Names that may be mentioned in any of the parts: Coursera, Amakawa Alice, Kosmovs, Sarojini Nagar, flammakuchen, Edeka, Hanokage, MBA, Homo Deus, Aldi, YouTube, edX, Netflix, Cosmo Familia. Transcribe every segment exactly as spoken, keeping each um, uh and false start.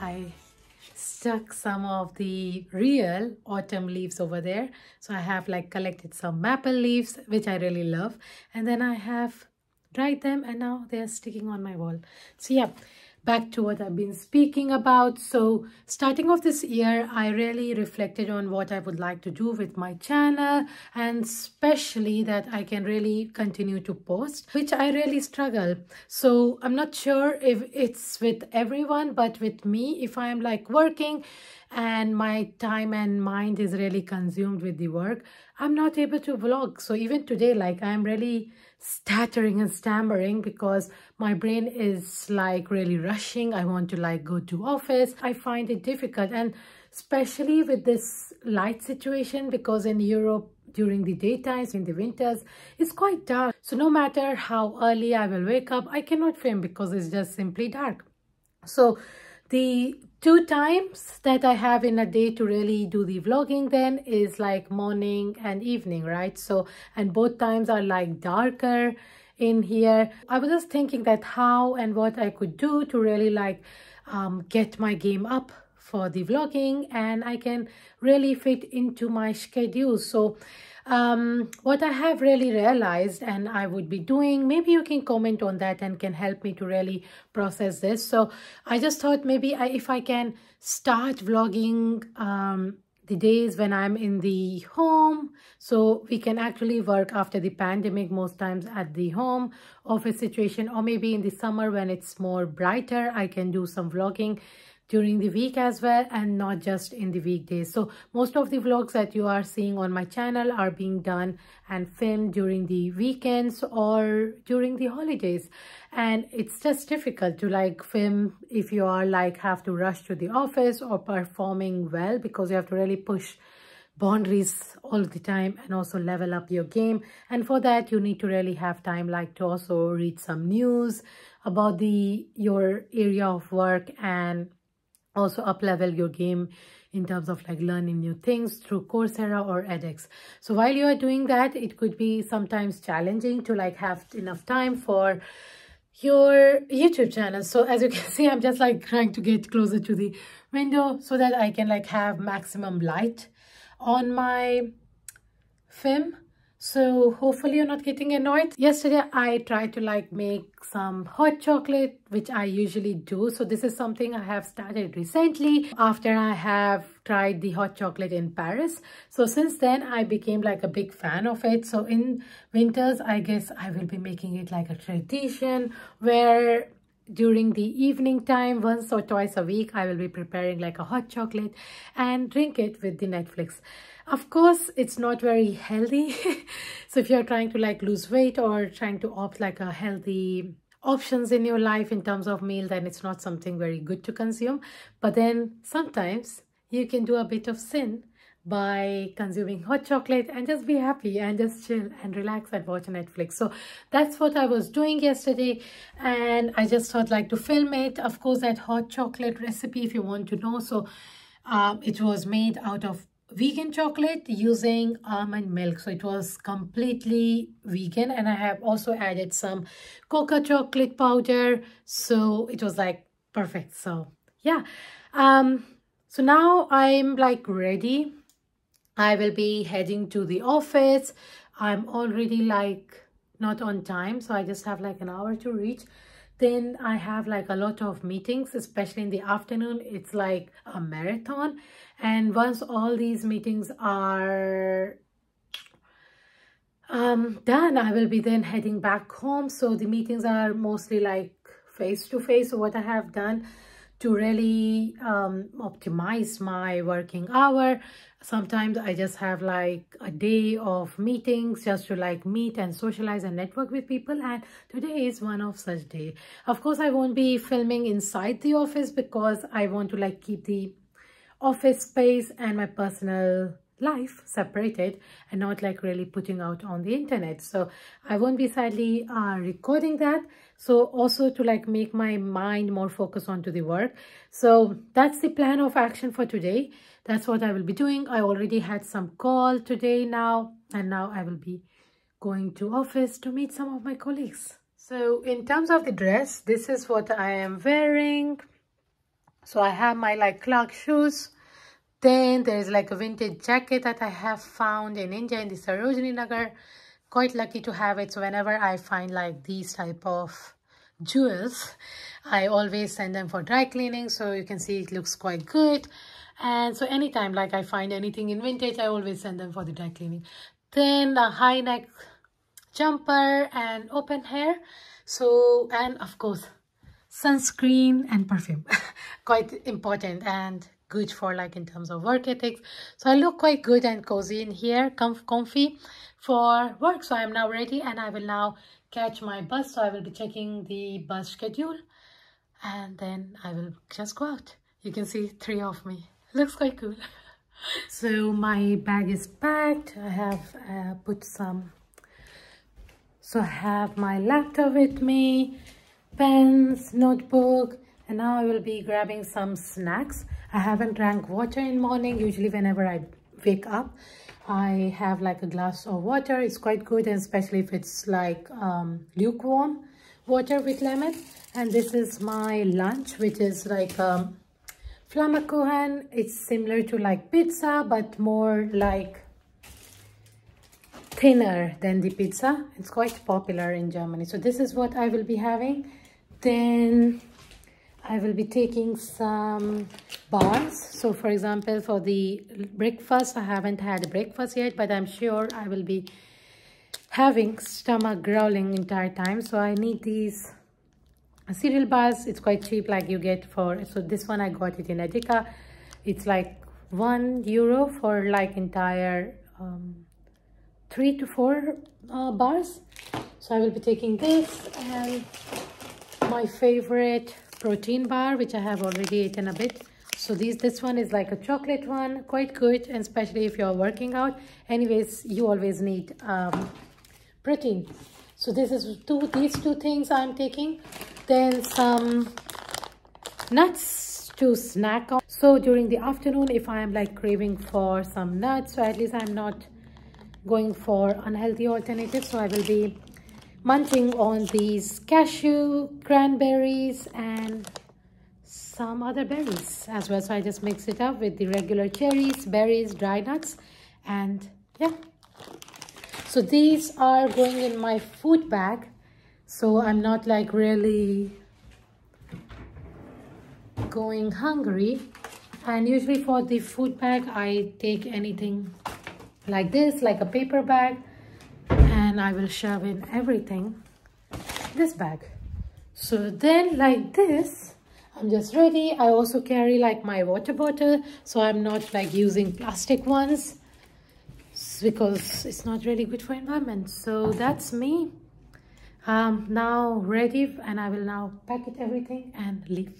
I stuck some of the real autumn leaves over there. So I have like collected some maple leaves, which I really love. And then I have dried them and now they are sticking on my wall. So yeah, back to what I've been speaking about. So starting off this year, I really reflected on what I would like to do with my channel, and especially that I can really continue to post, which I really struggle. So I'm not sure if it's with everyone, but with me, if I'm like working and my time and mind is really consumed with the work, I'm not able to vlog. So even today, like I'm really stuttering and stammering because my brain is like really rushing. I want to like go to office. I find it difficult, and especially with this light situation, because in Europe during the daytimes, in the winters, it's quite dark. So no matter how early I will wake up, I cannot film because it's just simply dark. So the two times that I have in a day to really do the vlogging then is like morning and evening, right? So, and both times are like darker in here. I was just thinking that how and what I could do to really like um, get my game up for the vlogging, and I can really fit into my schedule. So um, what I have really realized and I would be doing, maybe you can comment on that and can help me to really process this. So I just thought maybe I, if I can start vlogging um, the days when I'm in the home, so we can actually work after the pandemic most times at the home office situation, or maybe in the summer when it's more brighter, I can do some vlogging during the week as well, and not just in the weekdays. So most of the vlogs that you are seeing on my channel are being done and filmed during the weekends or during the holidays. And it's just difficult to like film if you are like have to rush to the office or performing well, because you have to really push boundaries all the time and also level up your game. And for that, you need to really have time like to also read some news about the your area of work, and also up level your game in terms of like learning new things through Coursera or edX. So while you are doing that, it could be sometimes challenging to like have enough time for your YouTube channel. So as you can see, I'm just like trying to get closer to the window so that I can like have maximum light on my film. So hopefully you're not getting annoyed. Yesterday I tried to like make some hot chocolate, which I usually do. So this is something I have started recently after I have tried the hot chocolate in Paris. So since then I became like a big fan of it. So in winters, I guess I will be making it like a tradition where during the evening time, once or twice a week, I will be preparing like a hot chocolate and drink it with the Netflix. Of course, it's not very healthy. So if you're trying to like lose weight or trying to opt like a healthy options in your life in terms of meal, then it's not something very good to consume. But then sometimes you can do a bit of sin by consuming hot chocolate and just be happy and just chill and relax and watch Netflix. So that's what I was doing yesterday, and I just thought like to film it. Of course, that hot chocolate recipe, if you want to know, so um, it was made out of vegan chocolate using almond milk. So it was completely vegan, and I have also added some cocoa chocolate powder, so it was like perfect. So yeah, um so now I'm like ready. I will be heading to the office. I'm already like not on time, so I just have like an hour to reach. Then I have like a lot of meetings, especially in the afternoon. It's like a marathon, and once all these meetings are um, done, I will be then heading back home. So the meetings are mostly like face to face. So what I have done to really um, optimize my working hour, sometimes I just have like a day of meetings just to like meet and socialize and network with people, and today is one of such days. Of course, I won't be filming inside the office because I want to like keep the office space and my personal life separated and not like really putting out on the internet. So I won't be sadly uh, recording that. So also to like make my mind more focused onto the work. So that's the plan of action for today. That's what I will be doing. I already had some call today now, and now I will be going to office to meet some of my colleagues. So in terms of the dress, this is what I am wearing. So I have my like clog shoes. Then there is like a vintage jacket that I have found in India in the Sarojini Nagar. Quite lucky to have it. So whenever I find like these type of jewels, I always send them for dry cleaning. So you can see it looks quite good. And so anytime like I find anything in vintage, I always send them for the dry cleaning. Then a high neck jumper and open hair. So, and of course, sunscreen and perfume. Quite important and good for like in terms of work ethics. So I look quite good and cozy in here, comf comfy for work. So I'm now ready and I will now catch my bus. So I will be checking the bus schedule and then I will just go out. You can see three of me. Looks quite cool. So my bag is packed. I have uh, put some. So I have my laptop with me, pens, notebook, and now I will be grabbing some snacks. I haven't drank water in morning. Usually whenever I wake up, I have like a glass of water. It's quite good, and especially if it's like um, lukewarm water with lemon. And this is my lunch, which is like um, flammakuchen. It's similar to like pizza, but more like thinner than the pizza. It's quite popular in Germany. So this is what I will be having. Then I will be taking some bars. So for example, for the breakfast, I haven't had breakfast yet, but I'm sure I will be having stomach growling entire time. So I need these cereal bars. It's quite cheap, like you get for, so this one I got it in Edeka. It's like one euro for like entire um, three to four uh, bars. So I will be taking this and my favorite protein bar, which I have already eaten a bit. So these this one is like a chocolate one, quite good, and especially if you're working out. Anyways, you always need um, protein. So this is two these two things I'm taking. Then some nuts to snack on. So during the afternoon, if I am like craving for some nuts, so at least I'm not going for unhealthy alternatives. So I will be munching on these cashew, cranberries, and some other berries as well. So I just mix it up with the regular cherries, berries, dry nuts, and yeah. So these are going in my food bag. So I'm not like really going hungry. And usually for the food bag, I take anything like this, like a paper bag. And I will shove in everything this bag. So then like this, I'm just ready. I also carry like my water bottle, so I'm not like using plastic ones because it's not really good for environment. So that's me. I'm now ready and I will now pack it everything and leave.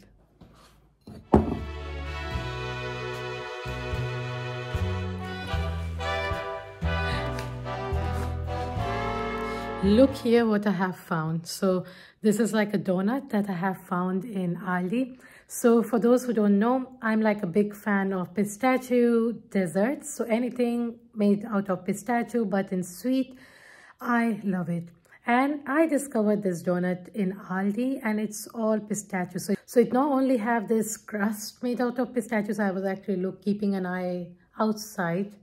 Look here what I have found. So this is like a donut that I have found in Aldi. So for those who don't know, I'm like a big fan of pistachio desserts. So anything made out of pistachio but in sweet, I love it. And I discovered this donut in Aldi and it's all pistachio. So, so it not only have this crust made out of pistachios, I was actually look, keeping an eye outside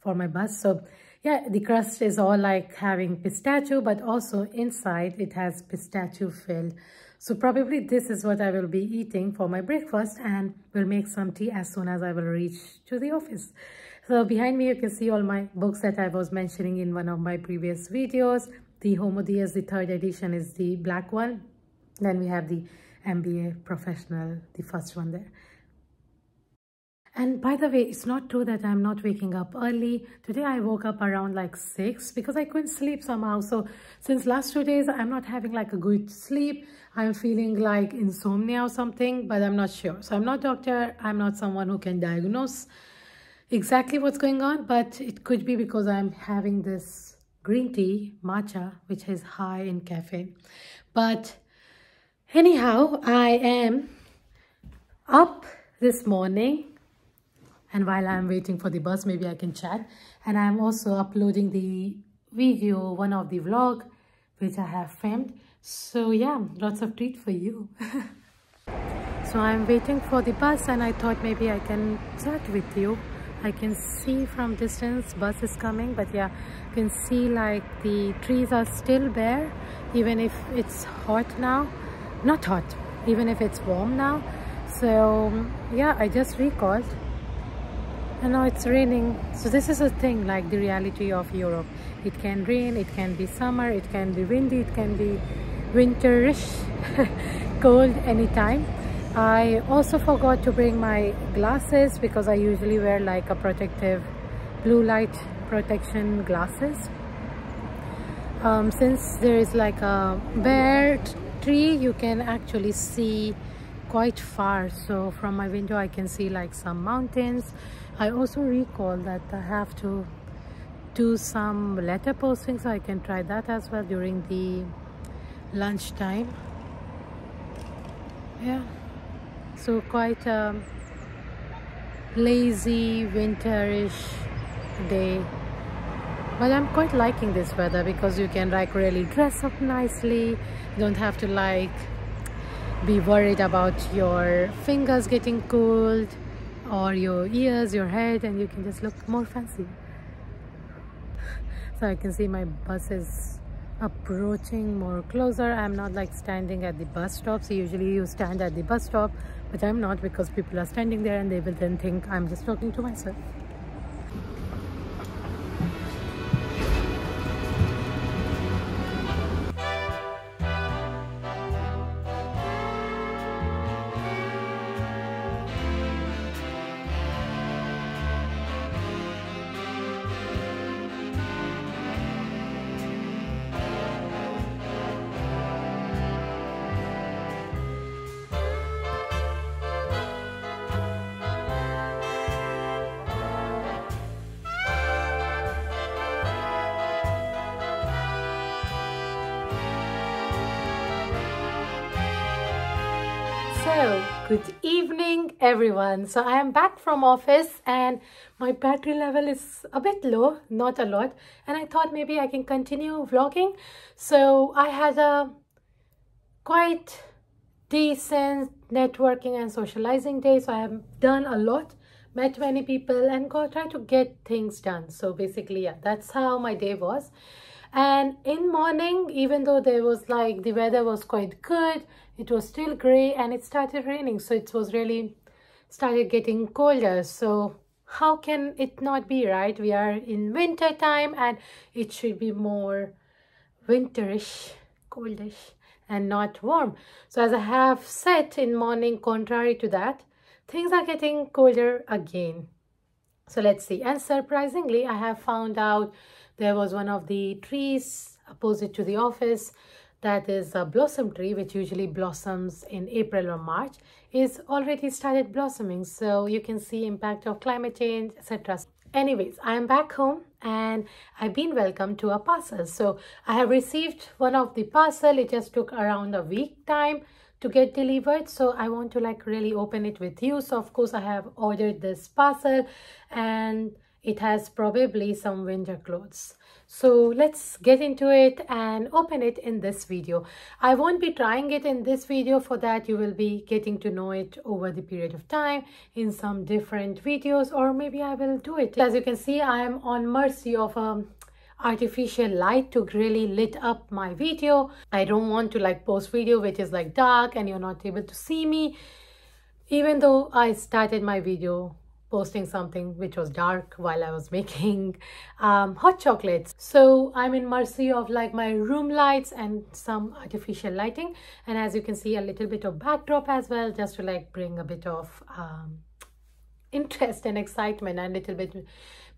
for my bus. So yeah, the crust is all like having pistachio, but also inside it has pistachio filled. So probably this is what I will be eating for my breakfast, and will make some tea as soon as I will reach to the office. So behind me you can see all my books that I was mentioning in one of my previous videos. The Homo Deus, the third edition is the black one. Then we have the M B A Professional, the first one there. And by the way, it's not true that I'm not waking up early. Today I woke up around like six because I couldn't sleep somehow. So since last two days, I'm not having like a good sleep. I'm feeling like insomnia or something, but I'm not sure. So I'm not a doctor. I'm not someone who can diagnose exactly what's going on, but it could be because I'm having this green tea, matcha, which is high in caffeine. But anyhow, I am up this morning. And while I'm waiting for the bus, maybe I can chat. And I'm also uploading the video, one of the vlog, which I have filmed. So yeah, lots of treat for you. So I'm waiting for the bus and I thought maybe I can chat with you. I can see from distance bus is coming, but yeah, you can see like the trees are still bare even if it's hot now. Not hot, even if it's warm now. So yeah, I just recalled. And now it's raining. So this is a thing, like the reality of Europe. It can rain, it can be summer, it can be windy, it can be winterish, cold anytime. I also forgot to bring my glasses because I usually wear like a protective blue light protection glasses. Um, since there is like a bare tree, you can actually see quite far. So from my window I can see like some mountains. I also recall that I have to do some letter posting, so I can try that as well during the lunchtime. Yeah, so quite a lazy winterish day, but I'm quite liking this weather because you can like really dress up nicely. You don't have to like be worried about your fingers getting cold or your ears, your head, and you can just look more fancy. So I can see my bus is approaching more closer. I'm not like standing at the bus stop. So usually you stand at the bus stop, but I'm not, because people are standing there and they will then think I'm just talking to myself. So, good evening everyone. So I am back from office and my battery level is a bit low, not a lot, and I thought maybe I can continue vlogging. So I had a quite decent networking and socializing day. So I have done a lot, met many people, and go try to get things done. So basically, yeah, that's how my day was. And in morning, even though there was like the weather was quite good, it was still grey and it started raining. So it was really started getting colder. So how can it not be, right? We are in winter time and it should be more winterish, coldish, and not warm. So as I have said in morning, contrary to that, things are getting colder again. So let's see. And surprisingly, I have found out there was one of the trees opposite to the office, that is a blossom tree, which usually blossoms in April or March, is already started blossoming. So you can see impact of climate change, et cetera. Anyways, I am back home and I've been welcomed to a parcel. So I have received one of the parcel. It just took around a week time to get delivered. So I want to like really open it with you. So of course I have ordered this parcel and it has probably some winter clothes. So let's get into it and open it in this video. I won't be trying it in this video. For that, you will be getting to know it over the period of time in some different videos, or maybe I will do it. As you can see, I am on mercy of a artificial light to really lit up my video. I don't want to like post video which is like dark and you're not able to see me, even though I started my video posting something which was dark while I was making um, hot chocolates. So I'm in mercy of like my room lights and some artificial lighting. And as you can see, a little bit of backdrop as well, just to like bring a bit of um, interest and excitement, and a little bit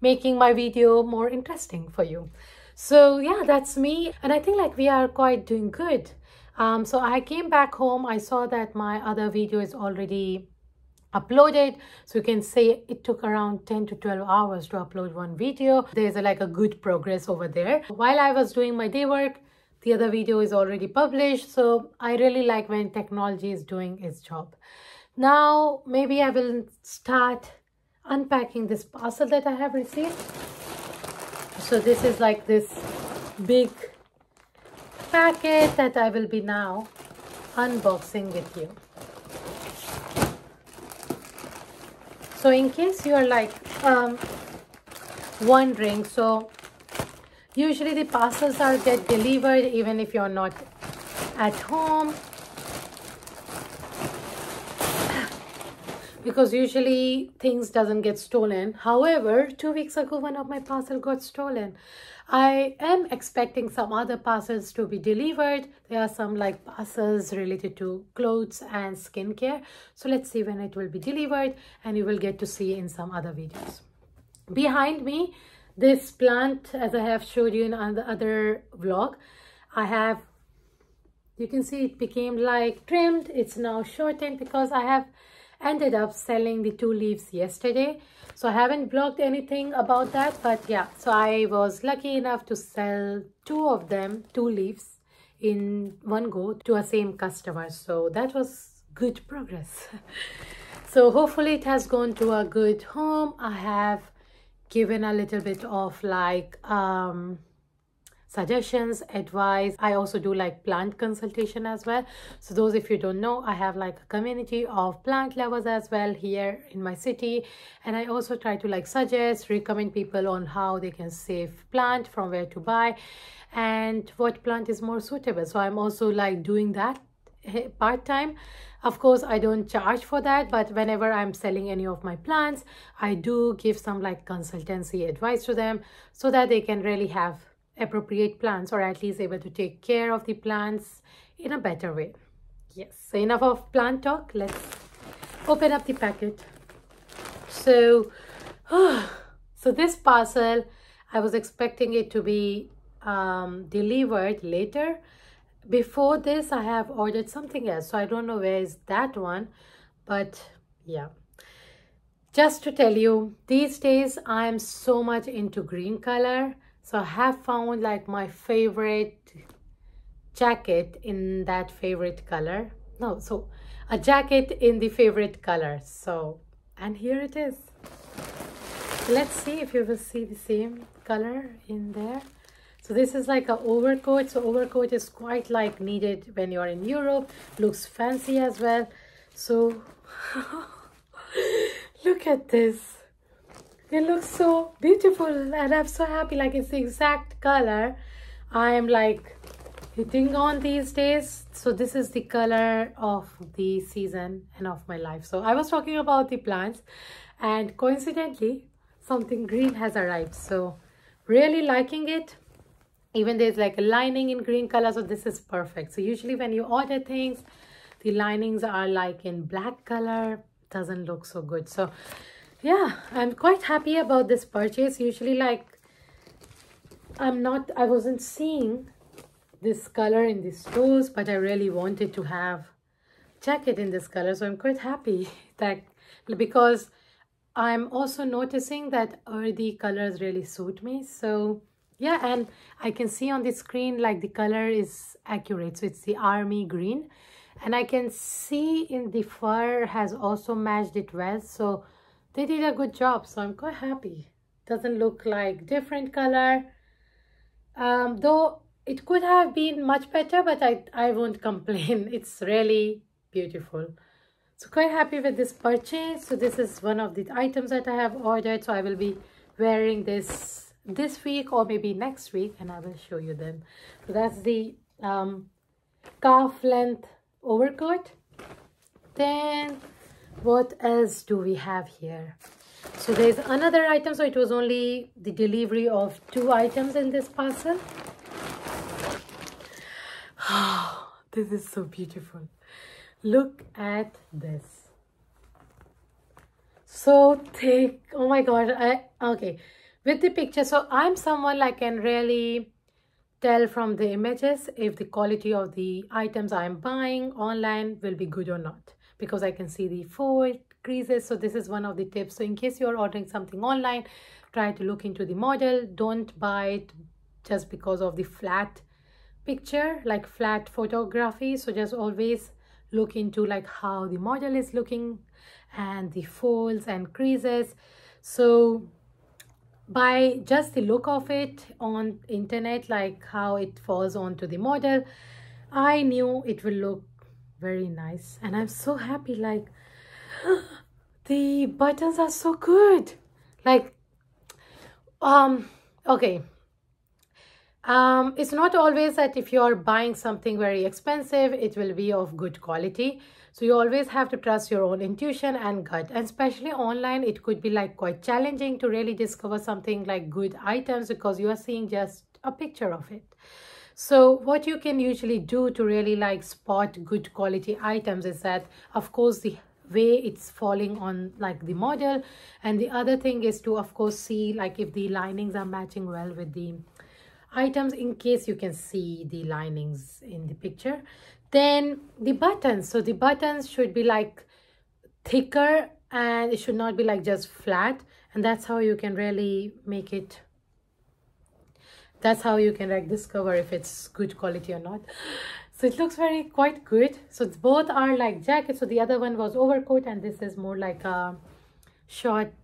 making my video more interesting for you. So yeah, that's me. And I think like we are quite doing good. Um, so I came back home. I saw that my other video is already uploaded, so you can say it took around ten to twelve hours to upload one video. There's a, like a good progress over there. While I was doing my day work, the other video is already published. So I really like when technology is doing its job. Now maybe I will start unpacking this parcel that I have received. So this is like this big packet that I will be now unboxing with you. So in case you are like um, wondering, so usually the parcels are get delivered even if you're not at home, because usually things doesn't get stolen. However, two weeks ago one of my parcel got stolen. I am expecting some other parcels to be delivered. There are some like parcels related to clothes and skincare. So let's see when it will be delivered, and you will get to see in some other videos. Behind me, this plant, as I have showed you in the other vlog, I have, you can see it became like trimmed. It's now shortened because I have ended up selling the two leaves yesterday. So I haven't blogged anything about that, but yeah, so I was lucky enough to sell two of them, two leaves in one go to a same customer. So that was good progress. So hopefully it has gone to a good home. I have given a little bit of like um suggestions, advice. I also do like plant consultation as well. So those, if you don't know, I have like a community of plant lovers as well here in my city, and I also try to like suggest, recommend people on how they can save plant, from where to buy, and what plant is more suitable. So I'm also like doing that part-time. Of course I don't charge for that, but whenever I'm selling any of my plants, I do give some like consultancy advice to them so that they can really have appropriate plants, or at least able to take care of the plants in a better way. Yes, so enough of plant talk, let's open up the packet. So oh, so this parcel, I was expecting it to be um delivered later. Before this I have ordered something else, so I don't know where is that one, but yeah. Just to tell you, these days I am so much into green color, so I have found like my favorite jacket in that favorite color. No, so a jacket in the favorite color. So, and here it is. Let's see if you will see the same color in there. So this is like an overcoat. So overcoat is quite like needed when you're in Europe. Looks fancy as well. So look at this. It looks so beautiful, and I'm so happy. Like it's the exact color I am like hitting on these days. So this is the color of the season and of my life. So I was talking about the plants, and coincidentally something green has arrived. So really liking it. Even there's like a lining in green color, so this is perfect. So usually when you order things, the linings are like in black color, doesn't look so good. So yeah, I'm quite happy about this purchase. Usually like I'm not, I wasn't seeing this color in the stores, but I really wanted to have a jacket in this color. So I'm quite happy that, because I'm also noticing that earthy colors really suit me. So yeah, and I can see on the screen like the color is accurate. So it's the army green, and I can see in the fur has also matched it well. So they did a good job. So I'm quite happy. Doesn't look like different color. Um, though it could have been much better, but I, I won't complain. It's really beautiful. So quite happy with this purchase. So this is one of the items that I have ordered. So I will be wearing this this week or maybe next week, and I will show you them. So that's the um calf length overcoat. Then what else do we have here? So there's another item. So it was only the delivery of two items in this parcel. Oh, this is so beautiful. Look at this. So thick. Oh my god. I okay with the picture. So I'm someone like can really tell from the images if the quality of the items I'm buying online will be good or not, because I can see the fold, creases. So this is one of the tips. So in case you're ordering something online, try to look into the model. Don't buy it just because of the flat picture, like flat photography. So just always look into like how the model is looking and the folds and creases. So by just the look of it on internet, like how it falls onto the model, I knew it will look very nice, and I'm so happy. Like The buttons are so good. Like, um, okay. Um, it's not always that if you're buying something very expensive, it will be of good quality. So you always have to trust your own intuition and gut. And especially online, it could be like quite challenging to really discover something like good items because you are seeing just a picture of it. So what you can usually do to really like spot good quality items is that, of course, the way it's falling on like the model. And the other thing is to, of course, see like if the linings are matching well with the items, in case you can see the linings in the picture. Then the buttons, so the buttons should be like thicker and it should not be like just flat, and that's how you can really make it, that's how you can like discover if it's good quality or not. So it looks very quite good. So it's both are like jackets, so the other one was overcoat and this is more like a short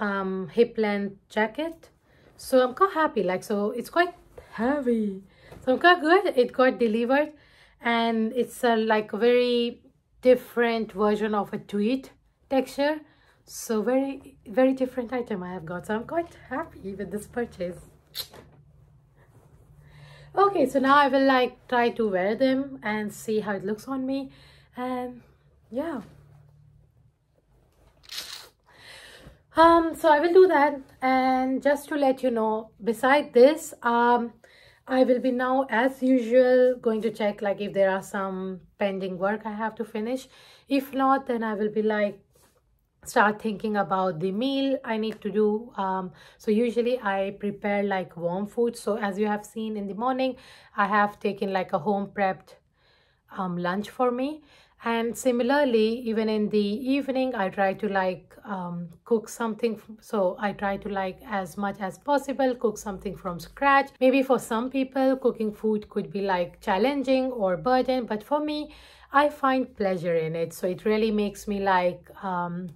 um hip length jacket. So I'm quite happy, like, so it's quite heavy. So I'm quite good, it got delivered. And it's a, like a very different version of a tweed texture. So very, very different item I have got. So I'm quite happy with this purchase. Okay, so now I will like try to wear them and see how it looks on me. And yeah. Um, so I will do that, and just to let you know, beside this, um, I will be now, as usual, going to check like if there are some pending work I have to finish. If not, then I will be like, start thinking about the meal I need to do. Um, so usually I prepare like warm food. So as you have seen in the morning, I have taken like a home prepped um, lunch for me. And similarly, even in the evening, I try to like um, cook something. So I try to like as much as possible, cook something from scratch. Maybe for some people, cooking food could be like challenging or burden. But for me, I find pleasure in it. So it really makes me like um,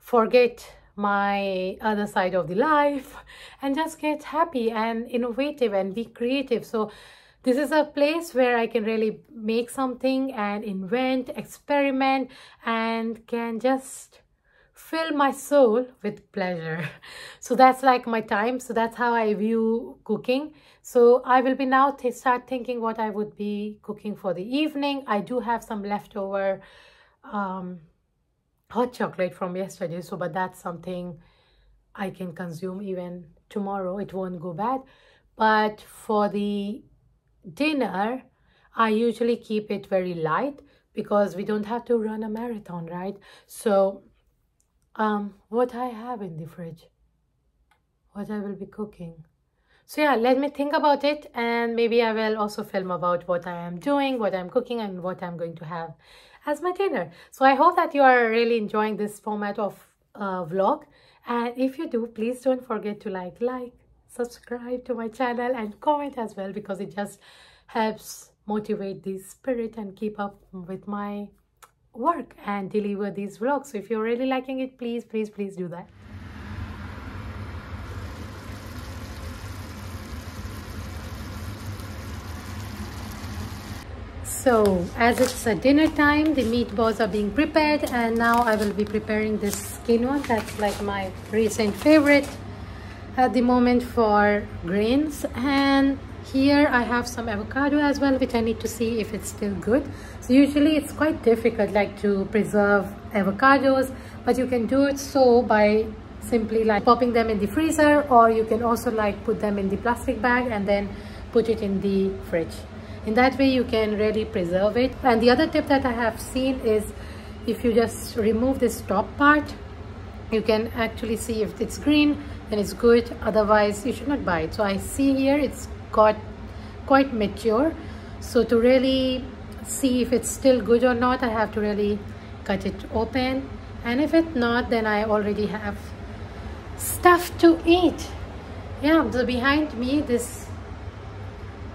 forget my other side of the life and just get happy and innovative and be creative. So this is a place where I can really make something and invent, experiment, and can just fill my soul with pleasure. So that's like my time. So that's how I view cooking. So I will be now start thinking what I would be cooking for the evening. I do have some leftover um, hot chocolate from yesterday. So, but that's something I can consume even tomorrow. It won't go bad. But for the dinner, I usually keep it very light because we don't have to run a marathon, right? So um what I have in the fridge, what I will be cooking. So yeah, let me think about it, and maybe I will also film about what I am doing, what I'm cooking, and what I'm going to have as my dinner. So I hope that you are really enjoying this format of uh, vlog, and if you do, please don't forget to like like subscribe to my channel and comment as well, because it just helps motivate the spirit and keep up with my work and deliver these vlogs. So if you're really liking it, please please please do that. So as it's a dinner time, the meatballs are being prepared, and now I will be preparing this quinoa. That's like my recent favorite at the moment for grains. And here I have some avocado as well, which I need to see if it's still good. So usually it's quite difficult like to preserve avocados, but you can do it so by simply like popping them in the freezer, or you can also like put them in the plastic bag and then put it in the fridge. In that way you can really preserve it. And the other tip that I have seen is if you just remove this top part, you can actually see if it's green, then it's good. Otherwise, you should not buy it. So I see here it's got quite mature. So to really see if it's still good or not, I have to really cut it open. And if it's not, then I already have stuff to eat. Yeah, so behind me, this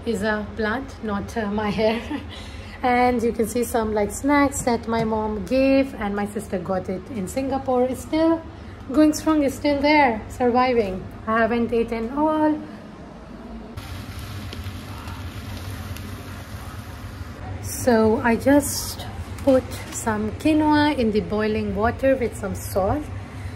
is a plant, not uh, my hair. And you can see some like snacks that my mom gave, and my sister got it in Singapore. It's still going strong, it's still there, surviving. I haven't eaten all. So I just put some quinoa in the boiling water with some salt.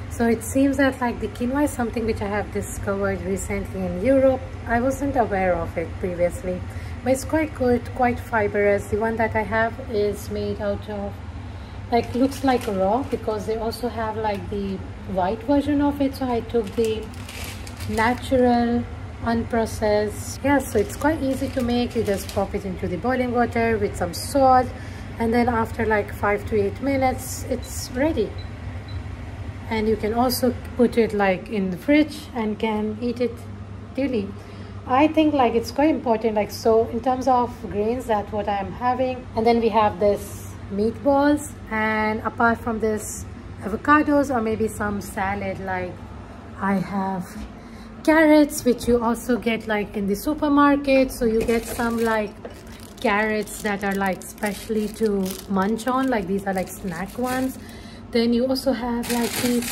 So it seems that like the quinoa is something which I have discovered recently in Europe. I wasn't aware of it previously, but it's quite good, quite fibrous. The one that I have is made out of, like, looks like raw, because they also have like the white version of it. So I took the natural, unprocessed. Yeah, so it's quite easy to make. You just pop it into the boiling water with some salt, and then after like five to eight minutes it's ready. And you can also put it like in the fridge and can eat it daily. I think like it's quite important, like, so in terms of grains, that's what I'm having. And then we have this meatballs, and apart from this, avocados or maybe some salad. Like I have carrots, which you also get like in the supermarket. So you get some like carrots that are like specially to munch on, like these are like snack ones. Then you also have like these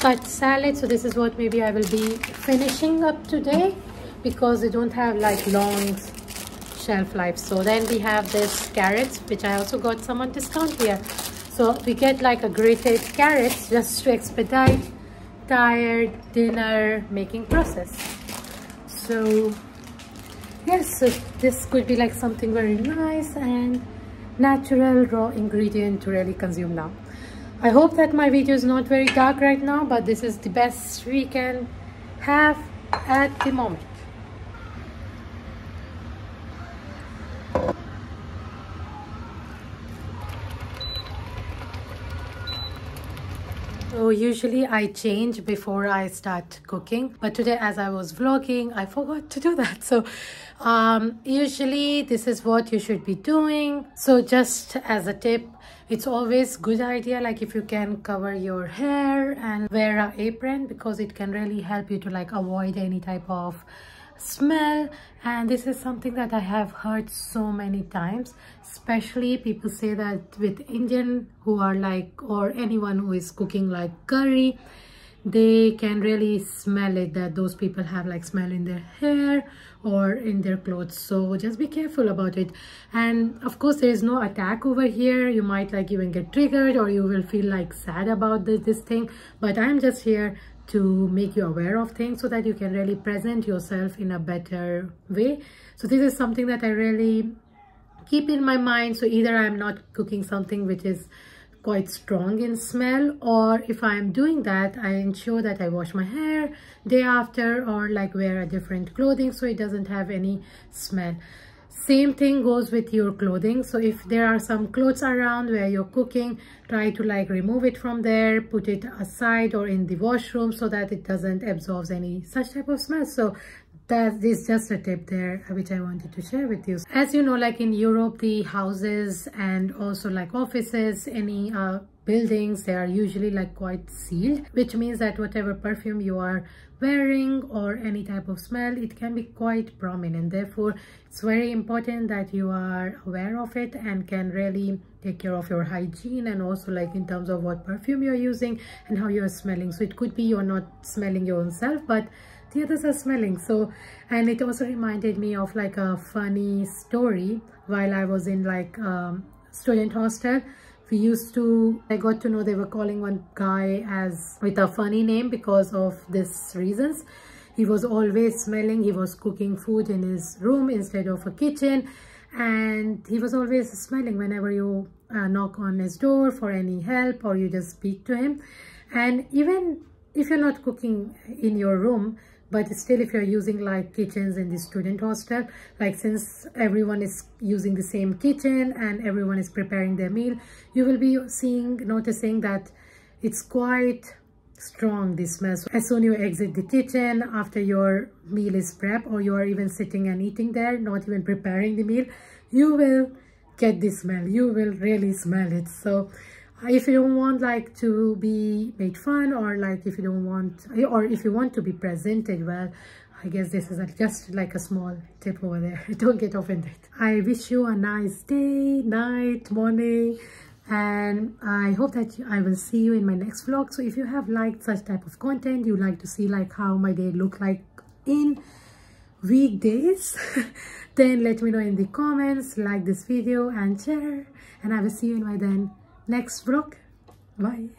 cut salad. So this is what maybe I will be finishing up today, because they don't have like long shelf life. So then we have this carrots, which I also got some on discount here. So we get like a grated carrots just to expedite tired dinner making process. So yes, so this could be like something very nice and natural raw ingredient to really consume now. I hope that my video is not very dark right now, but this is the best we can have at the moment. So usually I change before I start cooking, but today as I was vlogging I forgot to do that. So um, usually this is what you should be doing. So just as a tip, it's always good idea like if you can cover your hair and wear an apron, because it can really help you to like avoid any type of smell. And this is something that I have heard so many times, especially people say that with Indian who are like, or anyone who is cooking like curry, they can really smell it, that those people have like smell in their hair or in their clothes. So just be careful about it. And of course there is no attack over here. You might like even get triggered, or you will feel like sad about this, this thing, but I'm just here to make you aware of things so that you can really present yourself in a better way. So this is something that I really keep in my mind. So either I'm not cooking something which is quite strong in smell, or if I'm doing that, I ensure that I wash my hair day after, or like wear a different clothing so it doesn't have any smell. Same thing goes with your clothing. So if there are some clothes around where you're cooking, try to like remove it from there, put it aside or in the washroom so that it doesn't absorb any such type of smell. So that is just a tip there which I wanted to share with you. As you know, like in Europe, the houses and also like offices, any uh, buildings, they are usually like quite sealed, which means that whatever perfume you are wearing or any type of smell, it can be quite prominent. Therefore it's very important that you are aware of it and can really take care of your hygiene, and also like in terms of what perfume you're using and how you're smelling. So it could be you're not smelling your own self, but the others are smelling. So, and it also reminded me of like a funny story. While I was in like um student hostel, we used to, I got to know they were calling one guy as with a funny name because of this reasons. He was always smelling. He was cooking food in his room instead of a kitchen, and he was always smelling whenever you uh, knock on his door for any help or you just speak to him. And even if you're not cooking in your room, but still if you're using like kitchens in the student hostel, like since everyone is using the same kitchen and everyone is preparing their meal, you will be seeing, noticing that it's quite strong, this smell. So as soon you exit the kitchen after your meal is prepped, or you are even sitting and eating there, not even preparing the meal, you will get the smell. You will really smell it. So if you don't want like to be made fun, or like if you don't want, or if you want to be presented well, I guess this is just like a small tip over there. Don't get offended. I wish you a nice day, night, morning, and I hope that I will see you in my next vlog. So if you have liked such type of content, you like to see like how my day look like in weekdays, then let me know in the comments, like this video and share, and I will see you in my then next vlog. Bye.